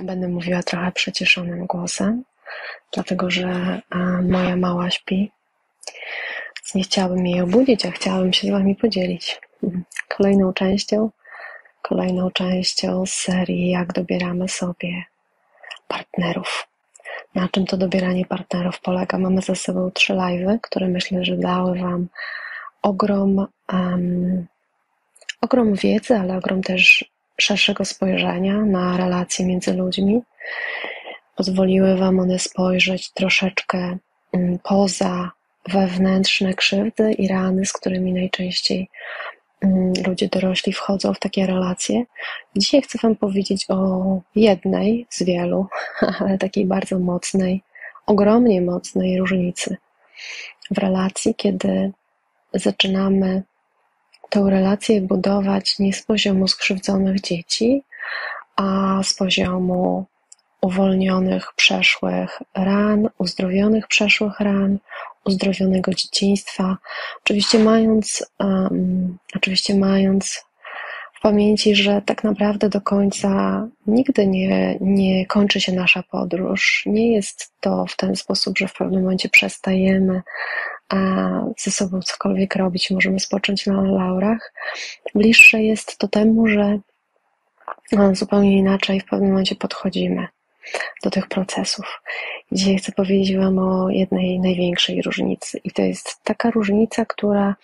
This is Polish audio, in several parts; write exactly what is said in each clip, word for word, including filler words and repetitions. Będę mówiła trochę przecieszonym głosem, dlatego że moja mała śpi. Nie chciałabym jej obudzić, a chciałabym się z wami podzielić kolejną częścią, kolejną częścią serii jak dobieramy sobie partnerów. Na czym to dobieranie partnerów polega? Mamy ze sobą trzy live'y, które myślę, że dały wam ogrom, um, ogrom wiedzy, ale ogrom też szerszego spojrzenia na relacje między ludźmi. Pozwoliły wam one spojrzeć troszeczkę um, poza wewnętrzne krzywdy i rany, z którymi najczęściej um, ludzie dorośli wchodzą w takie relacje. Dzisiaj chcę wam powiedzieć o jednej z wielu, ale takiej bardzo mocnej, ogromnie mocnej różnicy w relacji, kiedy zaczynamy tę relację budować nie z poziomu skrzywdzonych dzieci, a z poziomu uwolnionych przeszłych ran, uzdrowionych przeszłych ran, uzdrowionego dzieciństwa. Oczywiście mając, um, oczywiście mając w pamięci, że tak naprawdę do końca nigdy nie, nie kończy się nasza podróż. Nie jest to w ten sposób, że w pewnym momencie przestajemy a ze sobą cokolwiek robić, możemy spocząć na laurach. Bliższe jest to temu, że zupełnie inaczej w pewnym momencie podchodzimy do tych procesów. Dzisiaj chcę powiedzieć wam o jednej największej różnicy i to jest taka różnica, która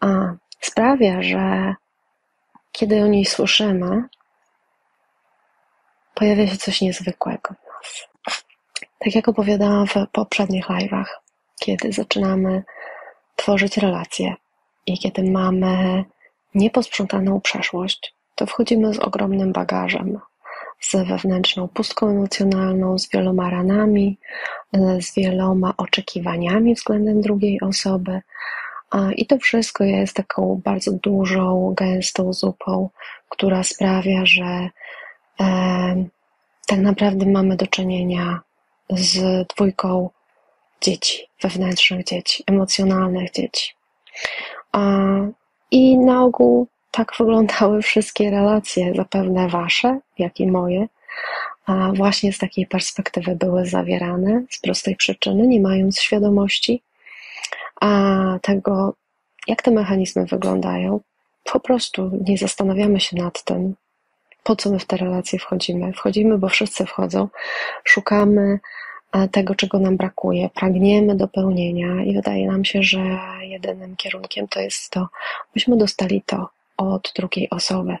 a, sprawia, że kiedy o niej słyszymy, pojawia się coś niezwykłego w nas. Tak jak opowiadałam w poprzednich live'ach, kiedy zaczynamy tworzyć relacje i kiedy mamy nieposprzątaną przeszłość, to wchodzimy z ogromnym bagażem, z wewnętrzną pustką emocjonalną, z wieloma ranami, z wieloma oczekiwaniami względem drugiej osoby. I to wszystko jest taką bardzo dużą, gęstą zupą, która sprawia, że e, tak naprawdę mamy do czynienia z dwójką dzieci, wewnętrznych dzieci, emocjonalnych dzieci. A, I na ogół tak wyglądały wszystkie relacje, zapewne wasze, jak i moje. A właśnie z takiej perspektywy były zawierane, z prostej przyczyny, nie mając świadomości a tego, jak te mechanizmy wyglądają. Po prostu nie zastanawiamy się nad tym, po co my w te relacje wchodzimy. Wchodzimy, bo wszyscy wchodzą, szukamy tego, czego nam brakuje, pragniemy dopełnienia i wydaje nam się, że jedynym kierunkiem to jest to, byśmy dostali to od drugiej osoby.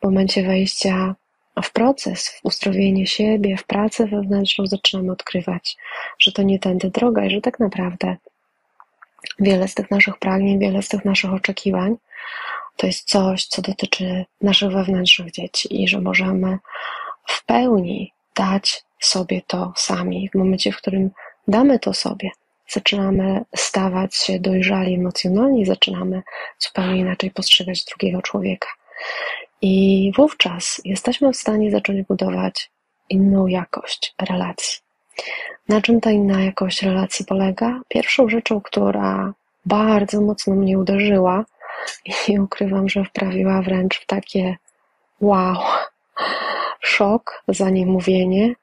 W momencie wejścia w proces, w uzdrowienie siebie, w pracę wewnętrzną zaczynamy odkrywać, że to nie tędy droga i że tak naprawdę wiele z tych naszych pragnień, wiele z tych naszych oczekiwań to jest coś, co dotyczy naszych wewnętrznych dzieci i że możemy w pełni dać sobie to sami. W momencie, w którym damy to sobie, zaczynamy stawać się dojrzali emocjonalnie, zaczynamy zupełnie inaczej postrzegać drugiego człowieka. I wówczas jesteśmy w stanie zacząć budować inną jakość relacji. Na czym ta inna jakość relacji polega? Pierwszą rzeczą, która bardzo mocno mnie uderzyła i nie ukrywam, że wprawiła wręcz w takie wow, szok, zaniemówienie,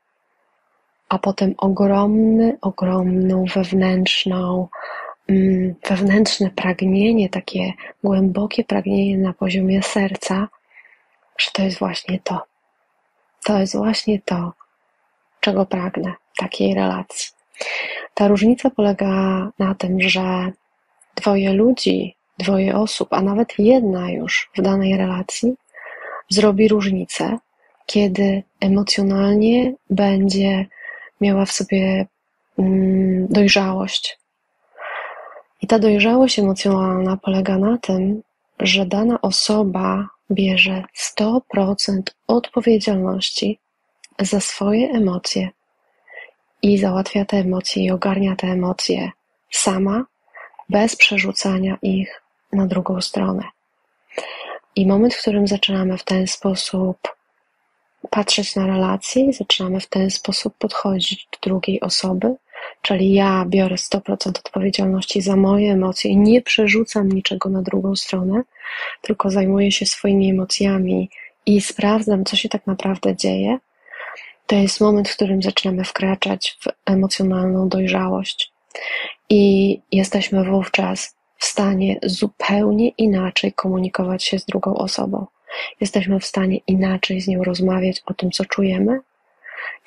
a potem ogromny, ogromną wewnętrzną, wewnętrzne pragnienie, takie głębokie pragnienie na poziomie serca, że to jest właśnie to. To jest właśnie to, czego pragnę w takiej relacji. Ta różnica polega na tym, że dwoje ludzi, dwoje osób, a nawet jedna już w danej relacji zrobi różnicę, kiedy emocjonalnie będzie miała w sobie dojrzałość. I ta dojrzałość emocjonalna polega na tym, że dana osoba bierze sto procent odpowiedzialności za swoje emocje i załatwia te emocje i ogarnia te emocje sama, bez przerzucania ich na drugą stronę. I moment, w którym zaczynamy w ten sposób patrzeć na relacje i zaczynamy w ten sposób podchodzić do drugiej osoby, czyli ja biorę sto procent odpowiedzialności za moje emocje i nie przerzucam niczego na drugą stronę, tylko zajmuję się swoimi emocjami i sprawdzam, co się tak naprawdę dzieje, to jest moment, w którym zaczynamy wkraczać w emocjonalną dojrzałość i jesteśmy wówczas w stanie zupełnie inaczej komunikować się z drugą osobą. Jesteśmy w stanie inaczej z nią rozmawiać o tym, co czujemy.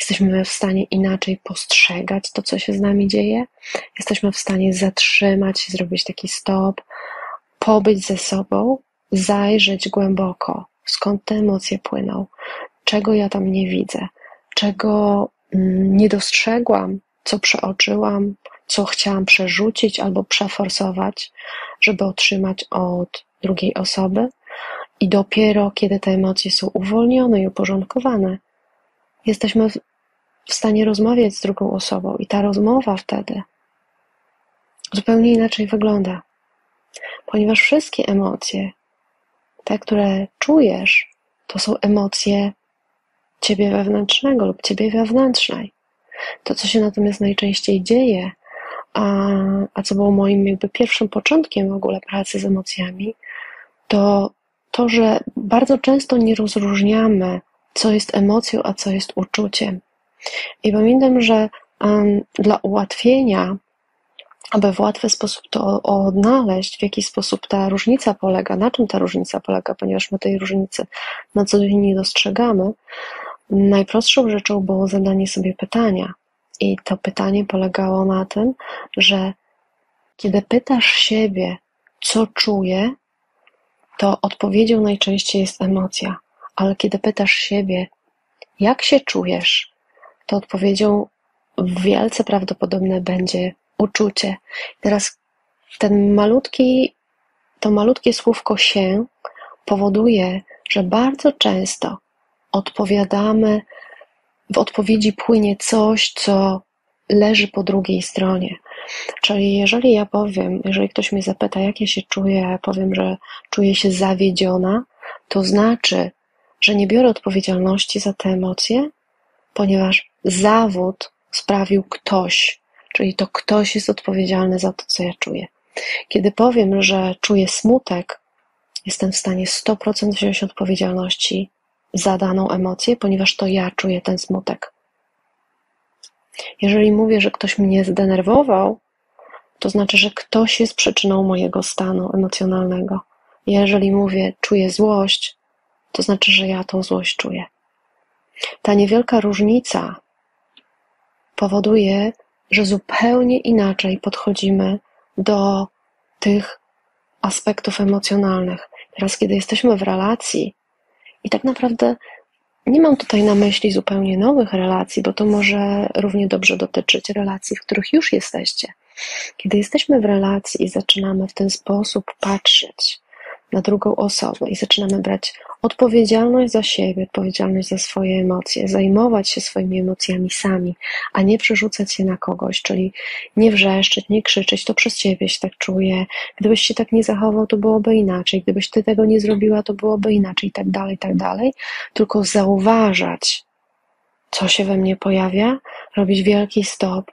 Jesteśmy w stanie inaczej postrzegać to, co się z nami dzieje. Jesteśmy w stanie zatrzymać się, zrobić taki stop, pobyć ze sobą, zajrzeć głęboko, skąd te emocje płyną, czego ja tam nie widzę, czego nie dostrzegłam, co przeoczyłam, co chciałam przerzucić albo przeforsować, żeby otrzymać od drugiej osoby. I dopiero kiedy te emocje są uwolnione i uporządkowane, jesteśmy w stanie rozmawiać z drugą osobą i ta rozmowa wtedy zupełnie inaczej wygląda. Ponieważ wszystkie emocje, te, które czujesz, to są emocje ciebie wewnętrznego lub ciebie wewnętrznej. To, co się natomiast najczęściej dzieje, a, a co było moim jakby pierwszym początkiem w ogóle pracy z emocjami, to to, że bardzo często nie rozróżniamy, co jest emocją, a co jest uczuciem. I pamiętam, że um, dla ułatwienia, aby w łatwy sposób to odnaleźć, w jaki sposób ta różnica polega, na czym ta różnica polega, ponieważ my tej różnicy na co dzień nie dostrzegamy, najprostszą rzeczą było zadanie sobie pytania. I to pytanie polegało na tym, że kiedy pytasz siebie, co czuję, to odpowiedzią najczęściej jest emocja. Ale kiedy pytasz siebie, jak się czujesz, to odpowiedzią wielce prawdopodobne będzie uczucie. Teraz ten malutki, to malutkie słówko się powoduje, że bardzo często odpowiadamy, w odpowiedzi płynie coś, co leży po drugiej stronie. Czyli jeżeli ja powiem, jeżeli ktoś mnie zapyta, jak ja się czuję, ja powiem, że czuję się zawiedziona, to znaczy, że nie biorę odpowiedzialności za te emocje, ponieważ zawód sprawił ktoś, czyli to ktoś jest odpowiedzialny za to, co ja czuję. Kiedy powiem, że czuję smutek, jestem w stanie sto procent wziąć odpowiedzialności za daną emocję, ponieważ to ja czuję ten smutek. Jeżeli mówię, że ktoś mnie zdenerwował, to znaczy, że ktoś jest przyczyną mojego stanu emocjonalnego. Jeżeli mówię, czuję złość, to znaczy, że ja tą złość czuję. Ta niewielka różnica powoduje, że zupełnie inaczej podchodzimy do tych aspektów emocjonalnych. Teraz, kiedy jesteśmy w relacji i tak naprawdę nie mam tutaj na myśli zupełnie nowych relacji, bo to może równie dobrze dotyczyć relacji, w których już jesteście. Kiedy jesteśmy w relacji i zaczynamy w ten sposób patrzeć na drugą osobę i zaczynamy brać odpowiedzialność za siebie, odpowiedzialność za swoje emocje, zajmować się swoimi emocjami sami, a nie przerzucać je na kogoś, czyli nie wrzeszczeć, nie krzyczeć, to przez ciebie się tak czuję, gdybyś się tak nie zachował, to byłoby inaczej, gdybyś ty tego nie zrobiła, to byłoby inaczej, i tak dalej, i tak dalej. Tylko zauważać, co się we mnie pojawia, robić wielki stop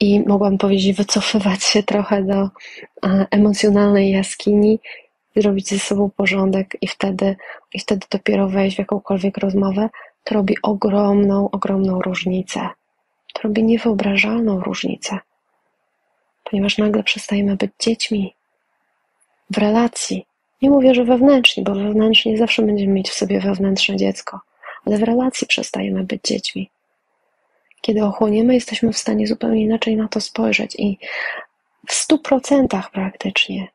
i mogłam powiedzieć, wycofywać się trochę do emocjonalnej jaskini, zrobić ze sobą porządek i wtedy, i wtedy dopiero wejść w jakąkolwiek rozmowę, to robi ogromną, ogromną różnicę. To robi niewyobrażalną różnicę. Ponieważ nagle przestajemy być dziećmi w relacji. Nie mówię, że wewnętrznie, bo wewnętrznie zawsze będziemy mieć w sobie wewnętrzne dziecko, ale w relacji przestajemy być dziećmi. Kiedy ochłoniemy, jesteśmy w stanie zupełnie inaczej na to spojrzeć i w stu procentach praktycznie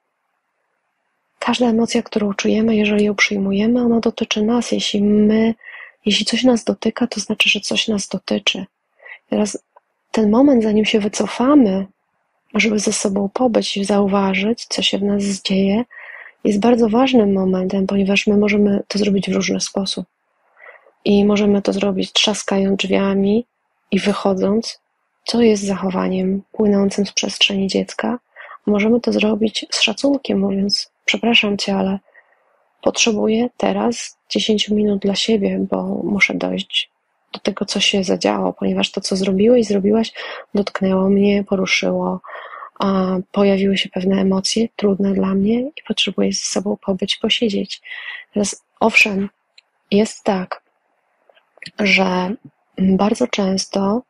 każda emocja, którą czujemy, jeżeli ją przyjmujemy, ona dotyczy nas. Jeśli my, jeśli coś nas dotyka, to znaczy, że coś nas dotyczy. Teraz ten moment, zanim się wycofamy, żeby ze sobą pobyć i zauważyć, co się w nas dzieje, jest bardzo ważnym momentem, ponieważ my możemy to zrobić w różny sposób. I możemy to zrobić trzaskając drzwiami i wychodząc, co jest zachowaniem płynącym z przestrzeni dziecka. Możemy to zrobić z szacunkiem, mówiąc, przepraszam cię, ale potrzebuję teraz dziesięć minut dla siebie, bo muszę dojść do tego, co się zadziało, ponieważ to, co zrobiłeś, zrobiłaś, dotknęło mnie, poruszyło, a pojawiły się pewne emocje trudne dla mnie i potrzebuję ze sobą pobyć, posiedzieć. Teraz owszem, jest tak, że Bardzo często,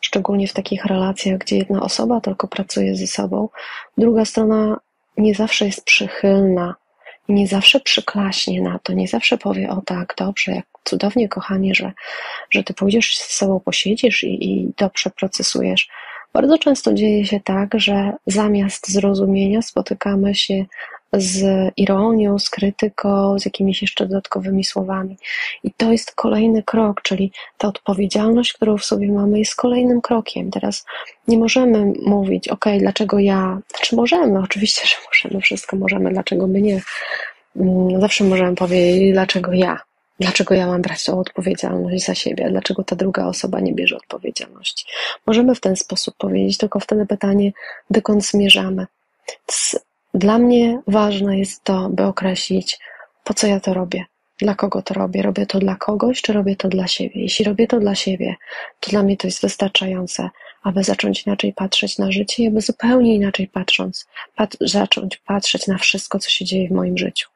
szczególnie w takich relacjach, gdzie jedna osoba tylko pracuje ze sobą, druga strona nie zawsze jest przychylna, nie zawsze przyklaśnie na to, nie zawsze powie: o tak, dobrze, jak cudownie, kochanie, że, że ty pójdziesz z sobą, posiedzisz i, i dobrze procesujesz. Bardzo często dzieje się tak, że zamiast zrozumienia spotykamy się z ironią, z krytyką, z jakimiś jeszcze dodatkowymi słowami. I to jest kolejny krok, czyli ta odpowiedzialność, którą w sobie mamy, jest kolejnym krokiem. Teraz nie możemy mówić: ok, dlaczego ja? Znaczy możemy, oczywiście, że możemy, wszystko możemy, dlaczego my nie? Zawsze możemy powiedzieć: dlaczego ja? Dlaczego ja mam brać tą odpowiedzialność za siebie? Dlaczego ta druga osoba nie bierze odpowiedzialności? Możemy w ten sposób powiedzieć, tylko wtedy pytanie, dokąd zmierzamy. Dla mnie ważne jest to, by określić, po co ja to robię, dla kogo to robię. Robię to dla kogoś, czy robię to dla siebie? Jeśli robię to dla siebie, to dla mnie to jest wystarczające, aby zacząć inaczej patrzeć na życie i aby zupełnie inaczej patrząc, pat- zacząć patrzeć na wszystko, co się dzieje w moim życiu.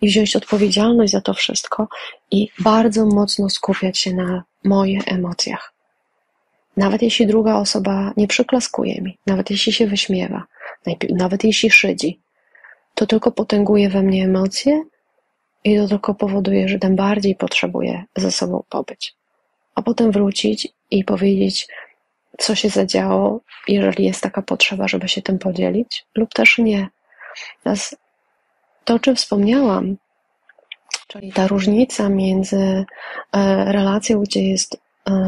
I wziąć odpowiedzialność za to wszystko i bardzo mocno skupiać się na moich emocjach. Nawet jeśli druga osoba nie przyklaskuje mi, nawet jeśli się wyśmiewa, nawet jeśli szydzi, to tylko potęguje we mnie emocje i to tylko powoduje, że tym bardziej potrzebuję ze sobą pobyć. A potem wrócić i powiedzieć, co się zadziało, jeżeli jest taka potrzeba, żeby się tym podzielić, lub też nie. Nas To, o czym wspomniałam, czyli ta różnica między relacją, gdzie jest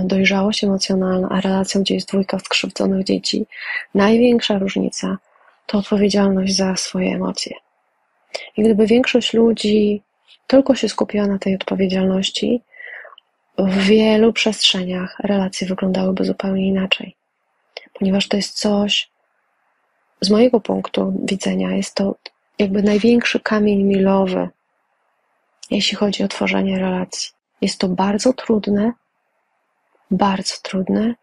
dojrzałość emocjonalna, a relacją, gdzie jest dwójka skrzywdzonych dzieci, największa różnica to odpowiedzialność za swoje emocje. I gdyby większość ludzi tylko się skupiła na tej odpowiedzialności, w wielu przestrzeniach relacje wyglądałyby zupełnie inaczej. Ponieważ to jest coś, z mojego punktu widzenia, jest to jakby największy kamień milowy, jeśli chodzi o tworzenie relacji. Jest to bardzo trudne, bardzo trudne,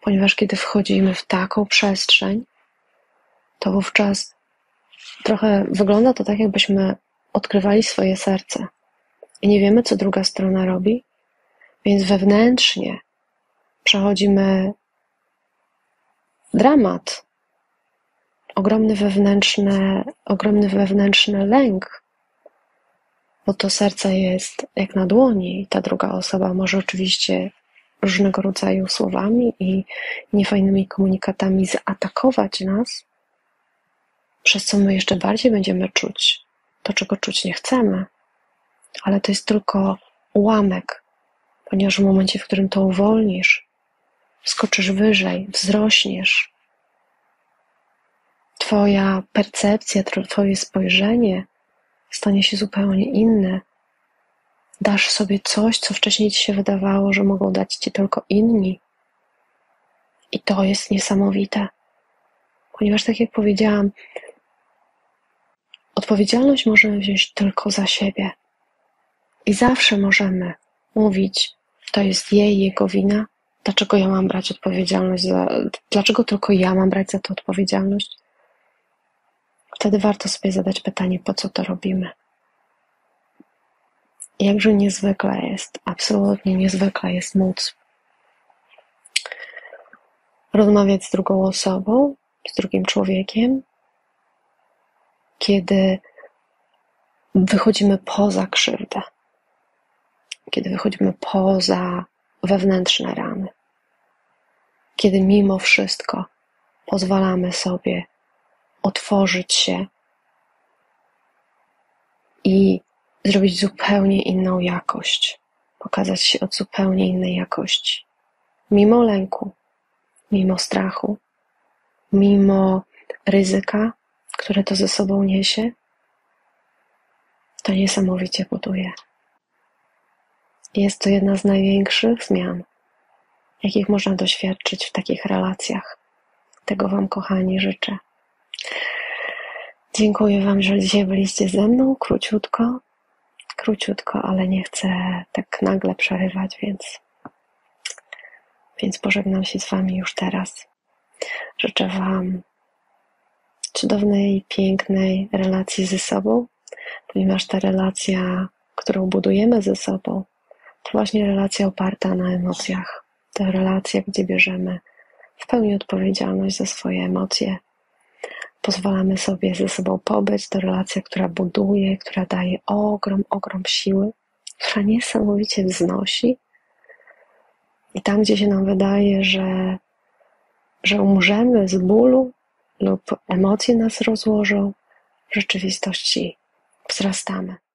ponieważ kiedy wchodzimy w taką przestrzeń, to wówczas trochę wygląda to tak, jakbyśmy odkrywali swoje serce i nie wiemy, co druga strona robi, więc wewnętrznie przechodzimy dramat, ogromny wewnętrzny, ogromny wewnętrzny lęk, bo to serce jest jak na dłoni i ta druga osoba może oczywiście różnego rodzaju słowami i niefajnymi komunikatami zaatakować nas, przez co my jeszcze bardziej będziemy czuć to, czego czuć nie chcemy. Ale to jest tylko ułamek, ponieważ w momencie, w którym to uwolnisz, wskoczysz wyżej, wzrośniesz, twoja percepcja, twoje spojrzenie stanie się zupełnie inne. Dasz sobie coś, co wcześniej ci się wydawało, że mogą dać ci tylko inni. I to jest niesamowite. Ponieważ, tak jak powiedziałam, odpowiedzialność możemy wziąć tylko za siebie. I zawsze możemy mówić, to jest jej, jego wina. Dlaczego ja mam brać odpowiedzialność za... Dlaczego tylko ja mam brać za to odpowiedzialność? Wtedy warto sobie zadać pytanie, po co to robimy. Jakże niezwykle jest, absolutnie niezwykle jest móc rozmawiać z drugą osobą, z drugim człowiekiem, kiedy wychodzimy poza krzywdę, kiedy wychodzimy poza wewnętrzne rany, kiedy mimo wszystko pozwalamy sobie otworzyć się i zrobić zupełnie inną jakość, pokazać się od zupełnie innej jakości. Mimo lęku, mimo strachu, mimo ryzyka, które to ze sobą niesie, to niesamowicie buduje. Jest to jedna z największych zmian, jakich można doświadczyć w takich relacjach. Tego wam, kochani, życzę. Dziękuję wam, że dzisiaj byliście ze mną, króciutko, króciutko, ale nie chcę tak nagle przerywać, więc, więc pożegnam się z wami już teraz. Życzę wam cudownej, pięknej relacji ze sobą, ponieważ ta relacja, którą budujemy ze sobą, to właśnie relacja oparta na emocjach. te relacje, gdzie bierzemy w pełni odpowiedzialność za swoje emocje. Pozwalamy sobie ze sobą pobyć. To relacja, która buduje, która daje ogrom, ogrom siły, która niesamowicie wznosi. I tam, gdzie się nam wydaje, że, że umrzemy z bólu lub emocje nas rozłożą, w rzeczywistości wzrastamy.